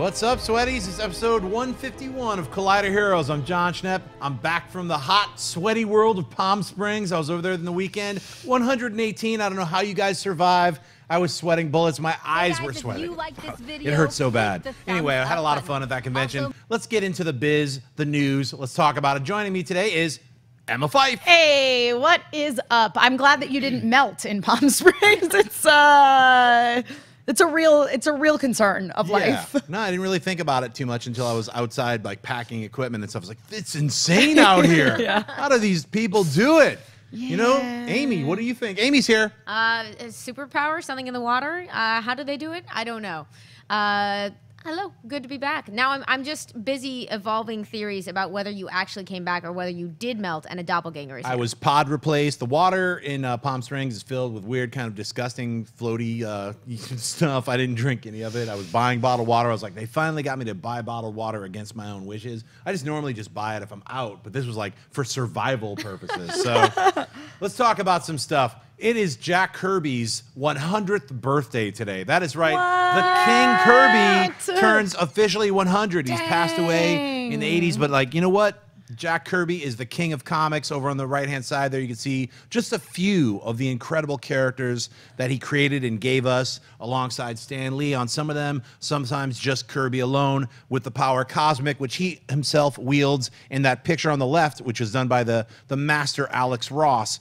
What's up, sweaties? It's episode 151 of Collider Heroes. I'm Jon Schnepp. I'm back from the hot, sweaty world of Palm Springs. I was over there in the weekend. 118. I don't know how you guys survive. I was sweating bullets. My eyes were sweating. If you like this video, it hurt so bad. Anyway, I had a lot of fun at that convention. Also, let's get into the biz, the news. Let's talk about it. Joining me today is Emma Fyffe. Hey, what is up? I'm glad that you didn't melt in Palm Springs. It's a real concern of life. No, I didn't really think about it too much until I was outside, like, packing equipment and stuff. I was like, it's insane out here. How do these people do it? You know, Amy, what do you think? Amy's here. Superpower, something in the water. How do they do it? I don't know. Hello, good to be back. Now I'm just busy evolving theories about whether you actually came back or whether you did melt and a doppelganger is here. I was pod replaced. The water in Palm Springs is filled with weird, kind of disgusting, floaty stuff. I didn't drink any of it. I was buying bottled water. I was like, they finally got me to buy bottled water against my own wishes. I just normally just buy it if I'm out, but this was like for survival purposes. So let's talk about some stuff. It is Jack Kirby's 100th birthday today. That is right. The King Kirby turns officially 100. He's passed away in the 80s, but, like, you know what? Jack Kirby is the king of comics. Over on the right-hand side there, you can see just a few of the incredible characters that he created and gave us alongside Stan Lee on some of them, sometimes just Kirby alone, with the power cosmic, which he himself wields in that picture on the left, which is done by the master Alex Ross.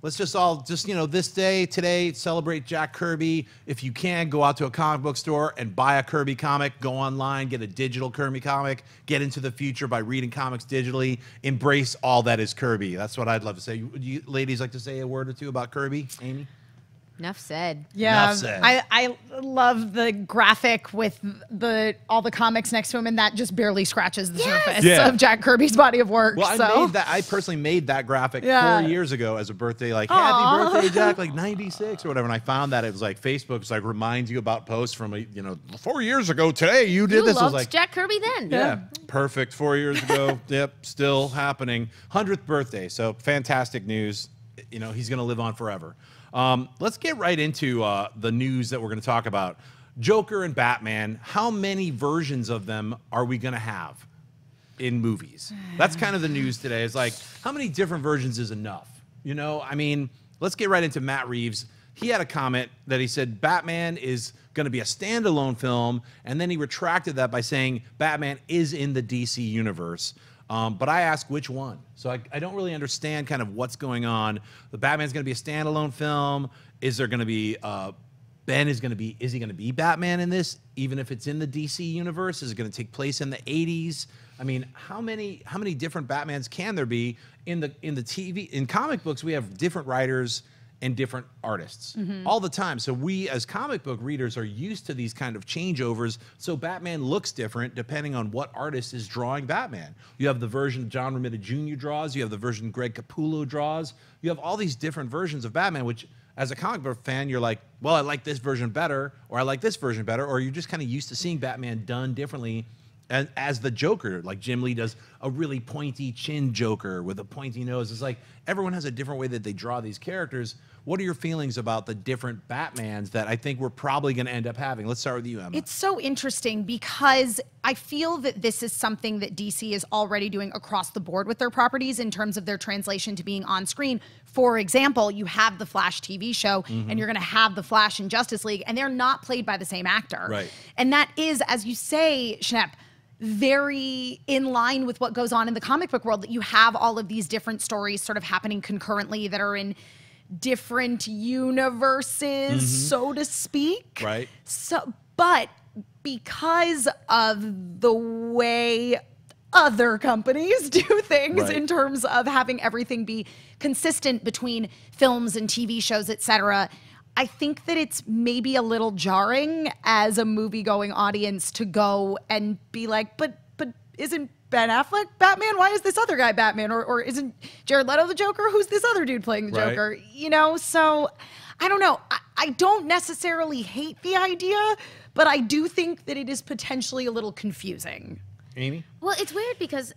Let's just all you know, this day today, celebrate Jack Kirby. If you can, go out to a comic book store and buy a Kirby comic. Go online, get a digital Kirby comic. Get into the future by reading comics digitally. Embrace all that is Kirby. That's what I'd love to say. Would you ladies like to say a word or two about Kirby? Amy? Enough said. Yeah, enough said. I love the graphic with all the comics next to him, and that just barely scratches the surface of Jack Kirby's body of work. Well, so. I personally made that graphic 4 years ago as a birthday, like, happy birthday, Jack, like 96 or whatever. And I found that it was like Facebook's like reminds you about posts from, you know, 4 years ago today. You did this. Loved, I was like, Jack Kirby then. Yeah, perfect. 4 years ago. Yep, still happening. 100th birthday. So fantastic news. You know, he's gonna live on forever. Let's get right into the news that we're going to talk about. Joker and Batman, how many versions of them are we going to have in movies? That's kind of the news today. It's like, how many different versions is enough? You know, I mean, let's get right into Matt Reeves. He had a comment that he said Batman is going to be a standalone film, and then he retracted that by saying Batman is in the DC universe. But I ask which one. So I don't really understand kind of what's going on. The Batman's going to be a standalone film. Is there going to be, is he going to be Batman in this? Even if it's in the DC universe, is it going to take place in the 80s? I mean, how many different Batmans can there be in comic books? We have different writers and different artists all the time. So we, as comic book readers, are used to these kind of changeovers. So Batman looks different depending on what artist is drawing Batman. You have the version John Romita Jr. draws. You have the version Greg Capullo draws. You have all these different versions of Batman, which, as a comic book fan, you're like, well, I like this version better, or I like this version better, or you're just kind of used to seeing Batman done differently. As the Joker, like Jim Lee does a really pointy chin Joker with a pointy nose. It's like everyone has a different way that they draw these characters. What are your feelings about the different Batmans that I think we're probably going to end up having? Let's start with you, Emma. It's so interesting because I feel that this is something that DC is already doing across the board with their properties in terms of their translation to being on screen. For example, you have the Flash TV show and you're going to have the Flash in Justice League, and they're not played by the same actor. Right. And that is, as you say, Schnepp, very in line with what goes on in the comic book world, that you have all of these different stories sort of happening concurrently that are in different universes, so to speak. Right. So, but because of the way other companies do things in terms of having everything be consistent between films and TV shows, etc., I think that it's maybe a little jarring as a movie-going audience to go and be like, but isn't Ben Affleck Batman? Why is this other guy Batman? Or isn't Jared Leto the Joker? Who's this other dude playing the Joker? You know, so I don't know. I don't necessarily hate the idea, but I do think that it is potentially a little confusing. Amy? Well, it's weird because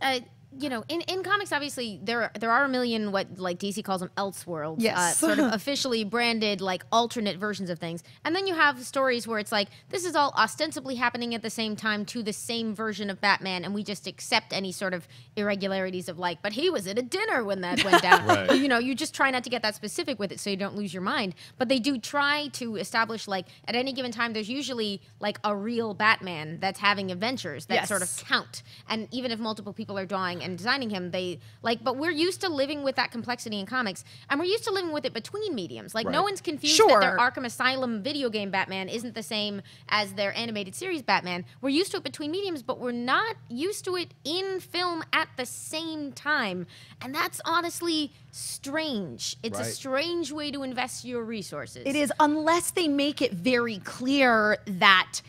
you know, in comics, obviously, there are a million what, like, DC calls them Elseworlds. Yes. Sort of officially branded, like, alternate versions of things. And then you have stories where it's like, this is all ostensibly happening at the same time to the same version of Batman, and we just accept any sort of irregularities of, like, but he was at a dinner when that went down. Right. You know, you just try not to get that specific with it so you don't lose your mind. But they do try to establish, like, at any given time, there's usually, like, a real Batman that's having adventures that yes. sort of count. And even if multiple people are drawing and designing him, they, like, but we're used to living with that complexity in comics, and we're used to living with it between mediums. Like, right. no one's confused sure. that their Arkham Asylum video game Batman isn't the same as their animated series Batman. We're used to it between mediums, but we're not used to it in film at the same time. And that's honestly strange. It's right. a strange way to invest your resources. It is, unless they make it very clear that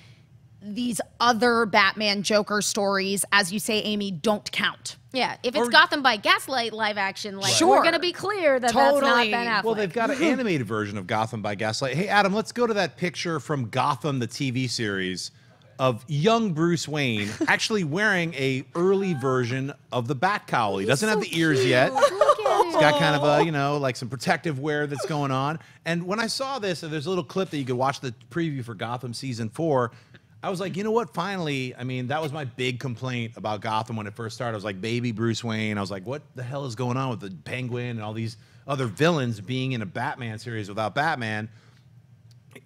these other Batman Joker stories, as you say, Amy, don't count. Yeah, if it's Gotham by Gaslight live action, like, sure. we're going to be clear that that's not Ben Affleck. Well, they've got an animated version of Gotham by Gaslight. Hey, Adam, let's go to that picture from Gotham, the TV series, of young Bruce Wayne actually wearing a early version of the bat cowl. He doesn't have the ears cute. Yet. It's got kind of a, you know, like some protective wear that's going on. And when I saw this, and there's a little clip that you could watch the preview for Gotham Season 4, I was like, you know what, finally, I mean, that was my big complaint about Gotham when it first started. I was like, baby Bruce Wayne. I was like, what the hell is going on with the Penguin and all these other villains being in a Batman series without Batman?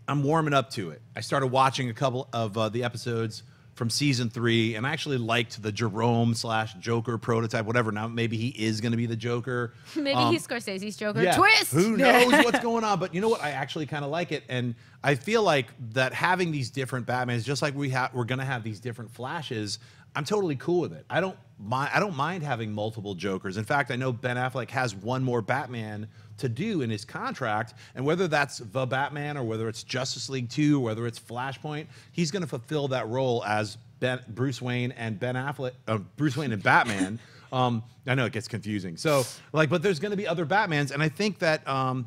I'm warming up to it. I started watching a couple of the episodes from Season 3, and I actually liked the Jerome/Joker prototype, whatever. Now, maybe he is going to be the Joker. Maybe he's Scorsese's Joker. Yeah, twist! Who knows what's going on? But you know what? I actually kind of like it. And I feel like that having these different Batmans, just like we're going to have these different Flashes, I'm totally cool with it. I don't mind having multiple Jokers. In fact, I know Ben Affleck has one more Batman to do in his contract, and whether that's the Batman or whether it's Justice League 2 or whether it's Flashpoint, he's going to fulfill that role as Bruce Wayne and Batman. I know it gets confusing. So, like, but there's going to be other Batmans, and I think that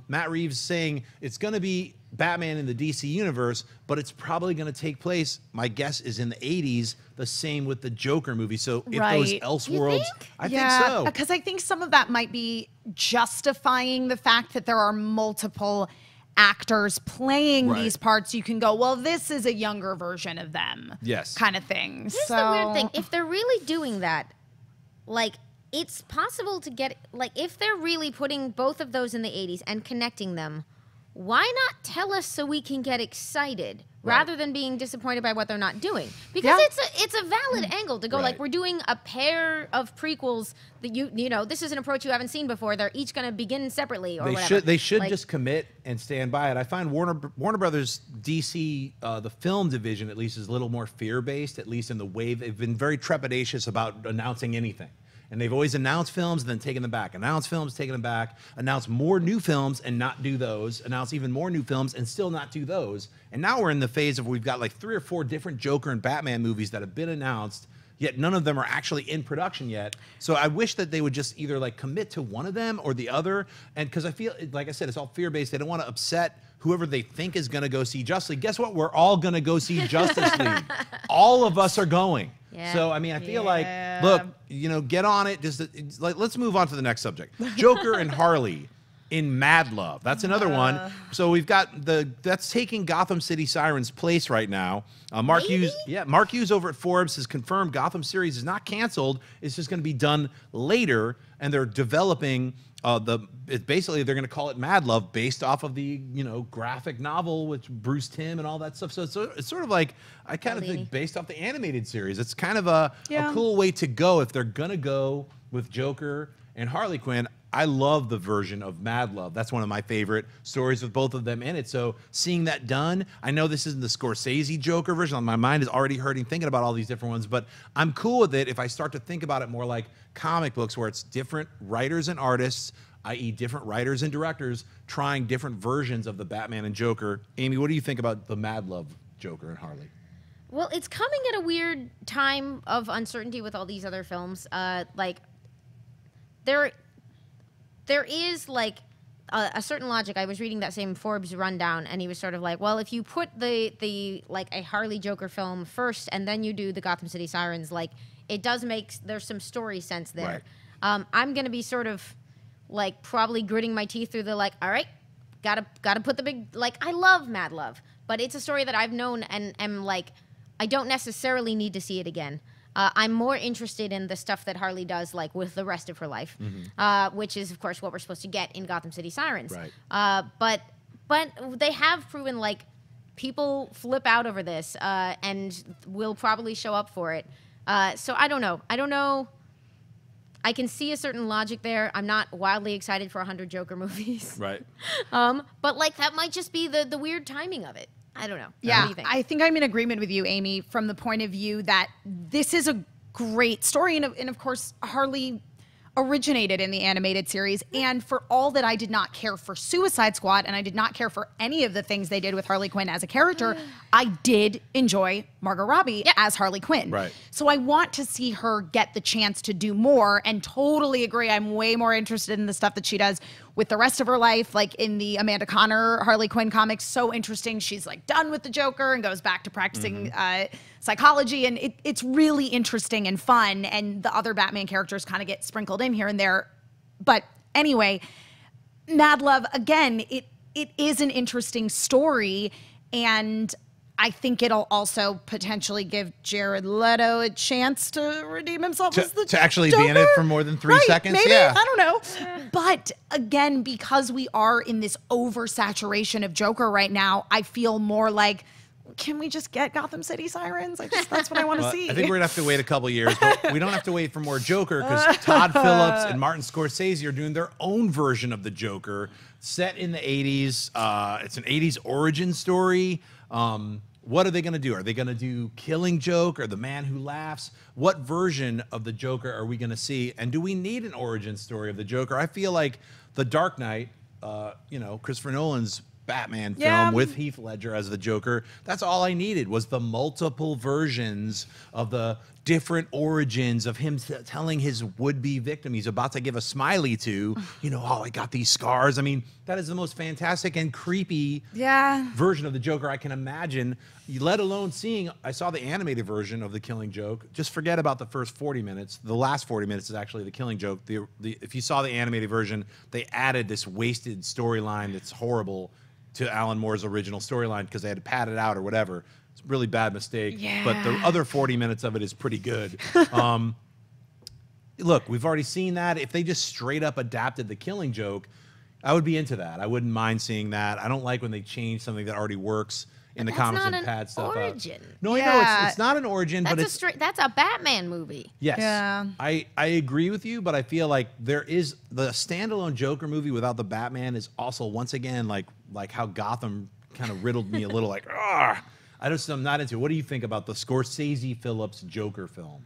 Matt Reeves saying it's going to be Batman in the DC universe, but it's probably going to take place, my guess is, in the 80s, the same with the Joker movie. So if right. those Elseworlds, I think so. Because I think some of that might be justifying the fact that there are multiple actors playing right. these parts. You can go, well, this is a younger version of them. Yes. Kind of thing. Here's the weird thing. If they're really doing that, like, it's possible to get, like, if they're really putting both of those in the 80s and connecting them, why not tell us so we can get excited rather than being disappointed by what they're not doing? Because it's a valid angle to go, like, we're doing a pair of prequels that you know, this is an approach you haven't seen before. They're each going to begin separately or whatever. They should like, just commit and stand by it. I find Warner Brothers DC, the film division at least, is a little more fear-based, at least in the way they've been very trepidatious about announcing anything. And they've always announced films and then taken them back. Announce films, taken them back. Announce more new films and not do those. Announce even more new films and still not do those. And now we're in the phase of we've got like 3 or 4 different Joker and Batman movies that have been announced, yet none of them are actually in production yet. So I wish that they would just either like commit to one of them or the other. And because I feel, like I said, it's all fear-based. They don't want to upset whoever they think is going to go see Justice League. Guess what? We're all going to go see Justice League. All of us are going. Yeah. So, I mean, I feel like, look, you know, get on it. Just like, let's move on to the next subject. Joker and Harley in Mad Love. That's another one. So we've got that's taking Gotham City Sirens' place right now. Mark Hughes over at Forbes has confirmed Gotham series is not canceled. It's just going to be done later, and they're developing basically they're going to call it Mad Love based off of the, you know, graphic novel with Bruce Timm and all that stuff. So it's sort of like, I kind of think based off the animated series, it's kind of a cool way to go if they're going to go with Joker and Harley Quinn. I love the version of Mad Love. That's one of my favorite stories with both of them in it. So seeing that done, I know this isn't the Scorsese Joker version. My mind is already hurting thinking about all these different ones, but I'm cool with it if I start to think about it more like comic books, where it's different writers and artists, i.e. different writers and directors, trying different versions of the Batman and Joker. Amy, what do you think about the Mad Love Joker and Harley? Well, it's coming at a weird time of uncertainty with all these other films. There is, like, a certain logic. I was reading that same Forbes rundown, and he was sort of like, well, if you put the like a Harley Joker film first and then you do the Gotham City Sirens, like, it does make, there's some story sense there. Right. I'm going to be sort of like probably gritting my teeth through the like, all right, gotta put the big, like, I love Mad Love, but it's a story that I've known and am like, I don't necessarily need to see it again. I'm more interested in the stuff that Harley does, like, with the rest of her life, which is, of course, what we're supposed to get in Gotham City Sirens. Right. But they have proven, like, people flip out over this and will probably show up for it. So I don't know. I can see a certain logic there. I'm not wildly excited for 100 Joker movies. Right. But, like, that might just be the weird timing of it. I don't know. Yeah, what do you think? I think I'm in agreement with you, Amy, from the point of view that this is a great story. And of course, Harley originated in the animated series. And for all that I did not care for Suicide Squad, and I did not care for any of the things they did with Harley Quinn as a character, I did enjoy Margot Robbie as Harley Quinn. Right. So I want to see her get the chance to do more, and totally agree. I'm way more interested in the stuff that she does with the rest of her life, like in the Amanda Connor Harley Quinn comics. So interesting. She's like done with the Joker and goes back to practicing psychology, and it's really interesting and fun, and the other Batman characters kind of get sprinkled in here and there. But anyway, Mad Love, again, it is an interesting story, and I think it'll also potentially give Jared Leto a chance to redeem himself as the Joker. To actually be in it for more than 3 seconds? Maybe, yeah. I don't know. But again, because we are in this oversaturation of Joker right now, I feel more like, can we just get Gotham City Sirens? That's what I want to see. I think we're going to have to wait a couple years, but we don't have to wait for more Joker, because Todd Phillips and Martin Scorsese are doing their own version of the Joker set in the 80s. It's an 80s origin story. What are they going to do? Are they going to do Killing Joke or The Man Who Laughs? What version of the Joker are we going to see? And do we need an origin story of the Joker? I feel like The Dark Knight, you know, Christopher Nolan's Batman film with Heath Ledger as the Joker, that's all I needed, was the multiple versions of the different origins of him telling his would-be victim he's about to give a smiley to, you know, oh, I got these scars. I mean, that is the most fantastic and creepy version of the Joker I can imagine, let alone seeing, I saw the animated version of The Killing Joke. Just forget about the first 40 minutes. The last 40 minutes is actually The Killing Joke. If you saw the animated version, they added this wasted storyline that's horrible to Alan Moore's original storyline because they had to pad it out or whatever. It's a really bad mistake, but the other 40 minutes of it is pretty good. Look, we've already seen that. If they just straight up adapted The Killing Joke, I would be into that. I wouldn't mind seeing that. I don't like when they change something that already works in the comics and pad stuff origin. Up. No, I know it's not an origin, but it's that's a Batman movie. Yes, I agree with you, but I feel like there is the standalone Joker movie without the Batman is also once again like how Gotham kind of riddled me a little, like ah. I'm not into it. What do you think about the Scorsese Phillips Joker film?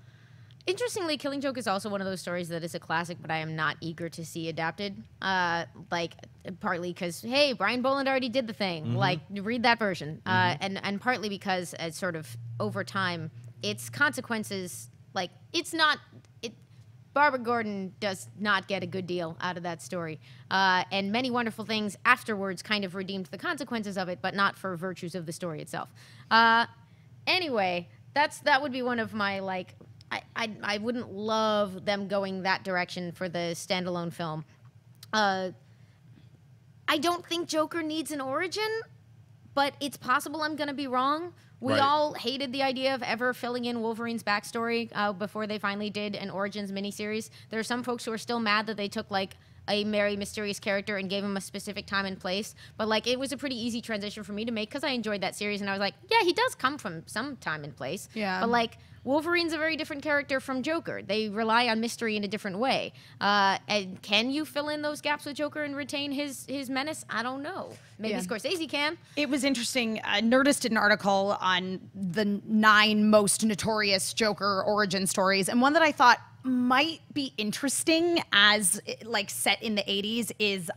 Interestingly, Killing Joke is also one of those stories that is a classic, but I am not eager to see adapted. Like, partly because, hey, Brian Bolland already did the thing. Like, read that version. And partly because, as sort of over time, its consequences, like, it's not, Barbara Gordon does not get a good deal out of that story. And many wonderful things afterwards kind of redeemed the consequences of it, but not for virtues of the story itself. Anyway, that would be one of my, like, I wouldn't love them going that direction for the standalone film. I don't think Joker needs an origin, but it's possible I'm going to be wrong. We all hated the idea of ever filling in Wolverine's backstory before they finally did an Origins miniseries. There are some folks who are still mad that they took, like, a merry, mysterious character and gave him a specific time and place. But, like, it was a pretty easy transition for me to make because I enjoyed that series. And I was like, yeah, he does come from some time and place. Yeah. But, like, Wolverine's a very different character from Joker. They rely on mystery in a different way. And can you fill in those gaps with Joker and retain his menace? I don't know. Maybe Scorsese can. It was interesting. Nerdist did an article on the 9 most notorious Joker origin stories. And one that I thought might be interesting as, like, set in the 80s is...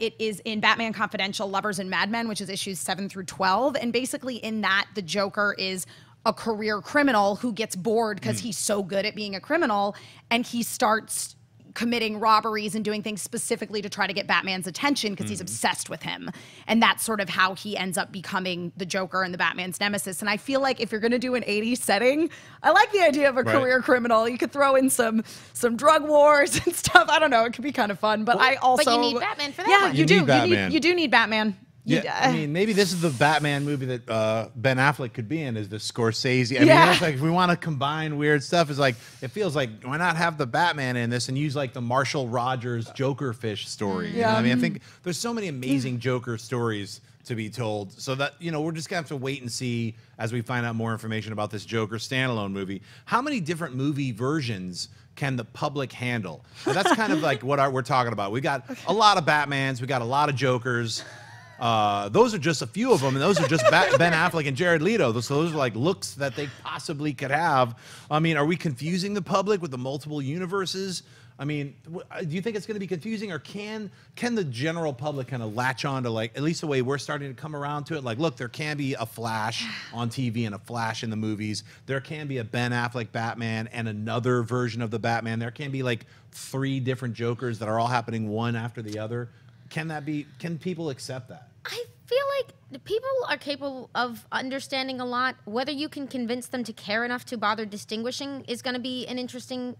it is in Batman Confidential, Lovers and Madmen, which is issues 7 through 12. And basically in that, the Joker is a career criminal who gets bored because he's so good at being a criminal, and he starts committing robberies and doing things specifically to try to get Batman's attention because he's obsessed with him. And that's sort of how he ends up becoming the Joker and the Batman's nemesis. And I feel like if you're going to do an 80s setting, I like the idea of a career criminal. You could throw in some drug wars and stuff. I don't know. It could be kind of fun. But I also... But you need Batman for that one. Yeah, you do need Batman. Yeah, I mean, maybe this is the Batman movie that Ben Affleck could be in, is the Scorsese. I mean, it's like if we want to combine weird stuff, it's like it feels like why not have the Batman in this and use like the Marshall Rogers Joker fish story? You know what I mean, I think there's so many amazing Joker stories to be told. So that, you know, we're just gonna have to wait and see as we find out more information about this Joker standalone movie. How many different movie versions can the public handle? So that's kind of like what we're talking about. We got a lot of Batmans, we got a lot of Jokers. Those are just a few of them, and those are just Ben Affleck and Jared Leto. So those are like looks that they possibly could have. I mean, are we confusing the public with the multiple universes? I mean, do you think it's going to be confusing, or can the general public kind of latch on to, like, at least the way we're starting to come around to it? Like, look, there can be a Flash on TV and a Flash in the movies. There can be a Ben Affleck Batman and another version of the Batman. There can be like 3 different Jokers that are all happening one after the other. Can that be? Can people accept that? I feel like people are capable of understanding a lot. Whether you can convince them to care enough to bother distinguishing is going to be an interesting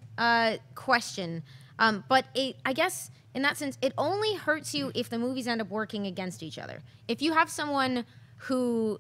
question. I guess in that sense, it only hurts you if the movies end up working against each other. If you have someone who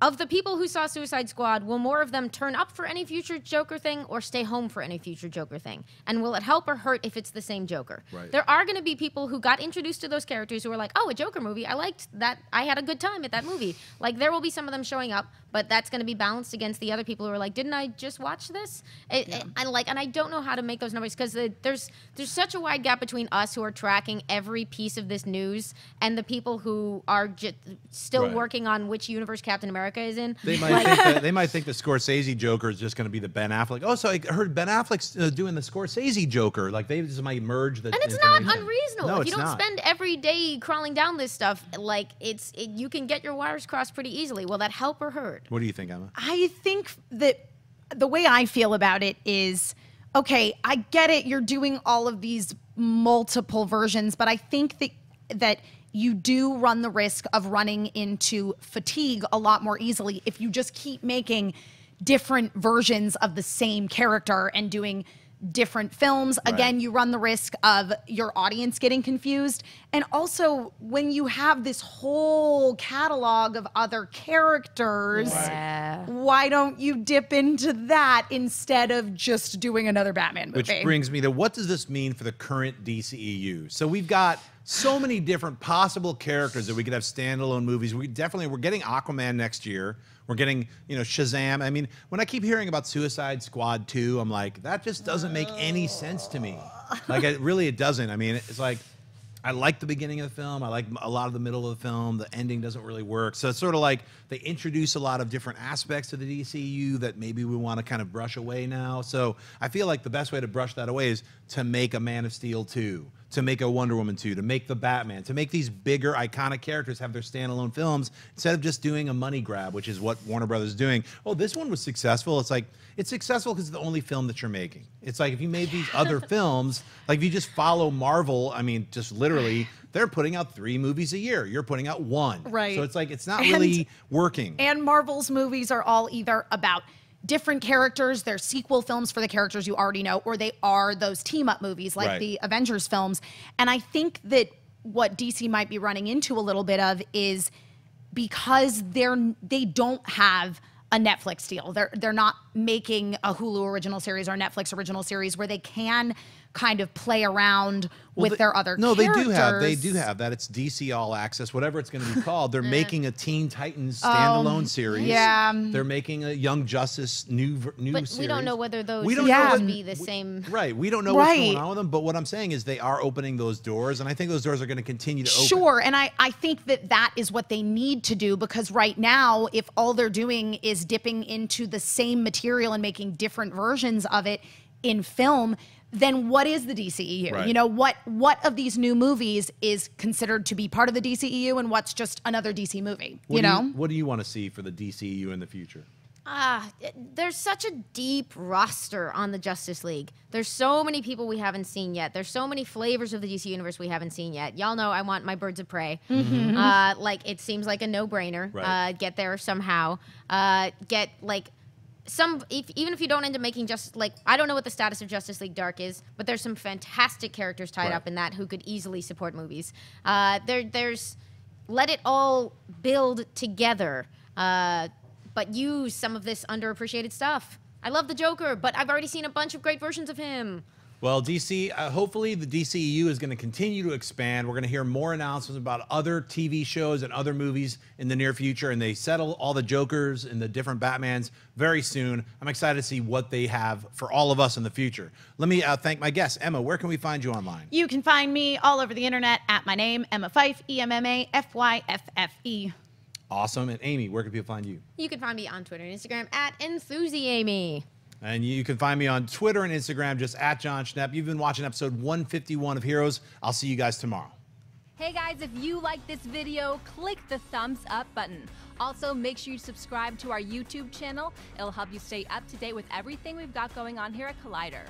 of the people who saw Suicide Squad, will more of them turn up for any future Joker thing or stay home for any future Joker thing? And will it help or hurt if it's the same Joker? Right. There are going to be people who got introduced to those characters who were like, oh, a Joker movie. I liked that. I had a good time at that movie. Like, there will be some of them showing up, but that's going to be balanced against the other people who are like, didn't I just watch this? And I don't know how to make those numbers because there's such a wide gap between us who are tracking every piece of this news and the people who are just still working on which universe Captain America is in. They might, they might think the Scorsese Joker is just going to be the Ben Affleck. Oh, so I heard Ben Affleck's doing the Scorsese Joker. Like, they just might merge the. And it's not unreasonable. No, if you don't spend every day crawling down this stuff, like, you can get your wires crossed pretty easily. Will that help or hurt? What do you think, Emma? I think that the way I feel about it is, okay, I get it. You're doing all of these multiple versions, but I think that you do run the risk of running into fatigue a lot more easily if you just keep making different versions of the same character and doing different films. Again, you run the risk of your audience getting confused. And also, when you have this whole catalog of other characters, why don't you dip into that instead of just doing another Batman movie? Which brings me to, what does this mean for the current DCEU? So we've got so many different possible characters that we could have standalone movies. We're getting Aquaman next year. We're getting, you know, Shazam. I mean, when I keep hearing about Suicide Squad 2, I'm like, that just doesn't make any sense to me. Like, it doesn't. I mean, it's like, I like the beginning of the film. I like a lot of the middle of the film. The ending doesn't really work. So it's sort of like they introduce a lot of different aspects to the DCU that maybe we want to kind of brush away now. So I feel like the best way to brush that away is to make a Man of Steel 2, to make a Wonder Woman 2, to make the Batman, to make these bigger, iconic characters have their standalone films instead of just doing a money grab, which is what Warner Brothers is doing. Oh, this one was successful. It's like, it's successful because it's the only film that you're making. It's like, if you made these other films, like if you just follow Marvel, I mean, just literally, they're putting out 3 movies a year. You're putting out 1. Right. So it's like, it's not really working. And Marvel's movies are all either about different characters, they're sequel films for the characters you already know, or they are those team-up movies like the Avengers films. And I think that what DC might be running into a little bit of is, because they don't have a Netflix deal, they're not making a Hulu original series or a Netflix original series where they can kind of play around with their other characters. They do have that. It's DC All Access, whatever it's going to be called. They're making a Teen Titans standalone series. Yeah. They're making a Young Justice new series. But we don't know whether those would be the same. Right. We don't know what's going on with them. But what I'm saying is, they are opening those doors, and I think those doors are going to continue to open. Sure. And I think that that is what they need to do, because right now, if all they're doing is dipping into the same material and making different versions of it in film, then what is the DCEU? You know, what of these new movies is considered to be part of the DCEU and what's just another DC movie? What do you know? What do you want to see for the DCEU in the future? There's such a deep roster on the Justice League. There's so many people we haven't seen yet. There's so many flavors of the DC Universe we haven't seen yet. Y'all know I want my Birds of Prey. Mm-hmm. Like, it seems like a no-brainer. Right. Get there somehow. Get, like... even if you don't end up making just like I don't know what the status of Justice League Dark is, but there's some fantastic characters tied up in that who could easily support movies. There's let it all build together, but use some of this underappreciated stuff. I love the Joker, but I've already seen a bunch of great versions of him. Well, DC, hopefully the DCEU is going to continue to expand. We're going to hear more announcements about other TV shows and other movies in the near future, and they settle all the Jokers and the different Batmans very soon. I'm excited to see what they have for all of us in the future. Let me thank my guests. Emma, where can we find you online? You can find me all over the internet at my name, Emma Fyffe, E-M-M-A-F-Y-F-F-E. Awesome. And Amy, where can people find you? You can find me on Twitter and Instagram at EnthusiAmy. And you can find me on Twitter and Instagram, just at Jon Schnepp. You've been watching episode 151 of Heroes. I'll see you guys tomorrow. Hey guys, if you like this video, click the thumbs up button. Also, make sure you subscribe to our YouTube channel. It'll help you stay up to date with everything we've got going on here at Collider.